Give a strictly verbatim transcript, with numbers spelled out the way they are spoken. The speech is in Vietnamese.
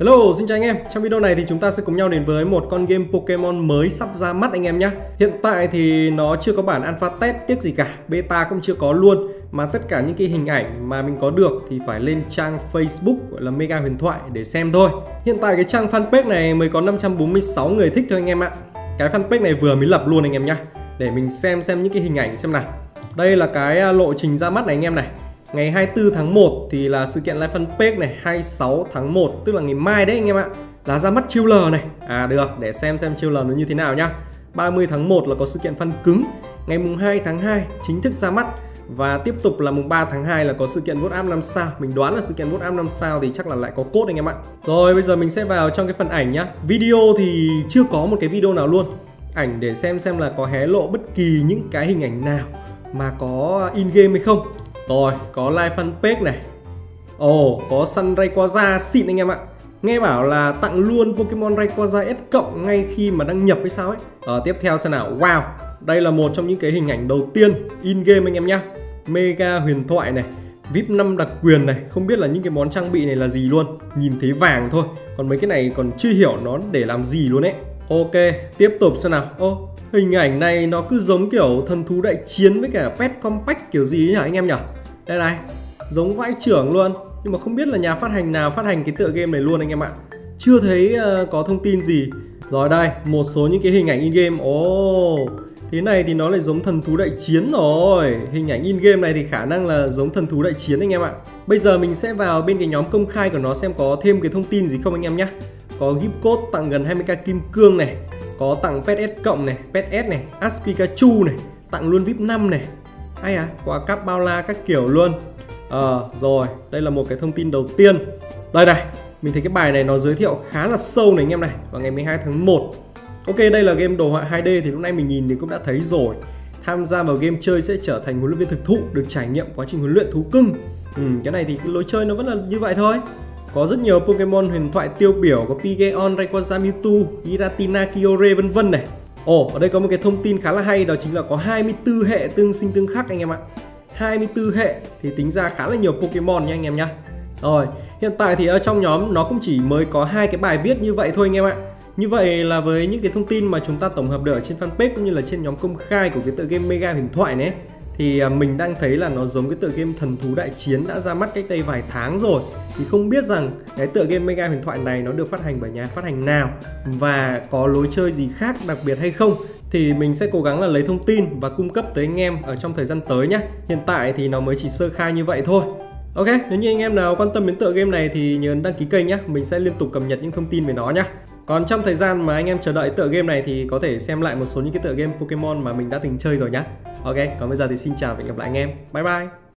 Hello, xin chào anh em. Trong video này thì chúng ta sẽ cùng nhau đến với một con game Pokemon mới sắp ra mắt anh em nhé. Hiện tại thì nó chưa có bản alpha test tiếc gì cả, beta cũng chưa có luôn, mà tất cả những cái hình ảnh mà mình có được thì phải lên trang Facebook gọi là Mega Huyền Thoại để xem thôi. Hiện tại cái trang fanpage này mới có năm trăm bốn mươi sáu người thích thôi anh em ạ. Cái fanpage này vừa mới lập luôn anh em nhé. Để mình xem xem những cái hình ảnh xem nào. Đây là cái lộ trình ra mắt này anh em này. Ngày hai mươi tư tháng một thì là sự kiện live fanpage này, hai mươi sáu tháng một tức là ngày mai đấy anh em ạ, là ra mắt Kyore này. À được, để xem xem Kyore nó như thế nào nhá. ba mươi tháng một là có sự kiện fan cứng. Ngày mùng hai tháng hai chính thức ra mắt và tiếp tục là mùng ba tháng hai là có sự kiện vote up năm sao. Mình đoán là sự kiện vote up năm sao thì chắc là lại có code anh em ạ. Rồi bây giờ mình sẽ vào trong cái phần ảnh nhá. Video thì chưa có một cái video nào luôn. Ảnh để xem xem là có hé lộ bất kỳ những cái hình ảnh nào mà có in game hay không. Rồi, có live fanpage này. Ồ, oh, có săn Rayquaza xịn anh em ạ. Nghe bảo là tặng luôn Pokemon Rayquaza S cộng ngay khi mà đăng nhập hay sao ấy. Ờ, tiếp theo xem nào. Wow, đây là một trong những cái hình ảnh đầu tiên in game anh em nhá. Mega Huyền Thoại này, víp năm đặc quyền này. Không biết là những cái món trang bị này là gì luôn. Nhìn thấy vàng thôi. Còn mấy cái này còn chưa hiểu nó để làm gì luôn ấy. Ok, tiếp tục xem nào. Ô, oh, hình ảnh này nó cứ giống kiểu thần thú đại chiến với cả pet compact kiểu gì ấy nhỉ anh em nhỉ. Đây này, giống vãi trưởng luôn. Nhưng mà không biết là nhà phát hành nào phát hành cái tựa game này luôn anh em ạ. Chưa thấy uh, có thông tin gì. Rồi đây, một số những cái hình ảnh in-game. Ồ, oh, thế này thì nó lại giống thần thú đại chiến rồi. Hình ảnh in-game này thì khả năng là giống thần thú đại chiến anh em ạ. Bây giờ mình sẽ vào bên cái nhóm công khai của nó xem có thêm cái thông tin gì không anh em nhé. Có gift code tặng gần hai mươi k kim cương này. Có tặng pet S cộng này, pet S này, Ash Pikachu này. Tặng luôn víp năm này. Hay à, quà cáp bao la các kiểu luôn. Ờ, à, rồi, đây là một cái thông tin đầu tiên. Đây này, mình thấy cái bài này nó giới thiệu khá là sâu này anh em này. Vào ngày mười hai tháng một. Ok, đây là game đồ họa hai D thì lúc nay mình nhìn thì cũng đã thấy rồi. Tham gia vào game chơi sẽ trở thành huấn luyện viên thực thụ, được trải nghiệm quá trình huấn luyện thú cưng. Ừ, cái này thì cái lối chơi nó vẫn là như vậy thôi. Có rất nhiều Pokemon huyền thoại tiêu biểu, có Pidgeon, Rayquaza, Mewtwo, Giratina, Kyore vân vân này. Ồ, oh, ở đây có một cái thông tin khá là hay, đó chính là có hai mươi tư hệ tương sinh tương khắc anh em ạ. hai mươi tư hệ thì tính ra khá là nhiều Pokemon nha anh em nhá. Rồi, hiện tại thì ở trong nhóm nó cũng chỉ mới có hai cái bài viết như vậy thôi anh em ạ. Như vậy là với những cái thông tin mà chúng ta tổng hợp được ở trên fanpage cũng như là trên nhóm công khai của cái tựa game Mega Huyền Thoại này, thì mình đang thấy là nó giống cái tựa game Thần Thú Đại Chiến đã ra mắt cách đây vài tháng rồi. Thì không biết rằng cái tựa game Mega Huyền Thoại này nó được phát hành bởi nhà phát hành nào và có lối chơi gì khác đặc biệt hay không, thì mình sẽ cố gắng là lấy thông tin và cung cấp tới anh em ở trong thời gian tới nhé. Hiện tại thì nó mới chỉ sơ khai như vậy thôi. Ok, nếu như anh em nào quan tâm đến tựa game này thì nhớ đăng ký kênh nhé. Mình sẽ liên tục cập nhật những thông tin về nó nhé. Còn trong thời gian mà anh em chờ đợi tựa game này thì có thể xem lại một số những cái tựa game Pokemon mà mình đã từng chơi rồi nhé. Ok, còn bây giờ thì xin chào và hẹn gặp lại anh em. Bye bye!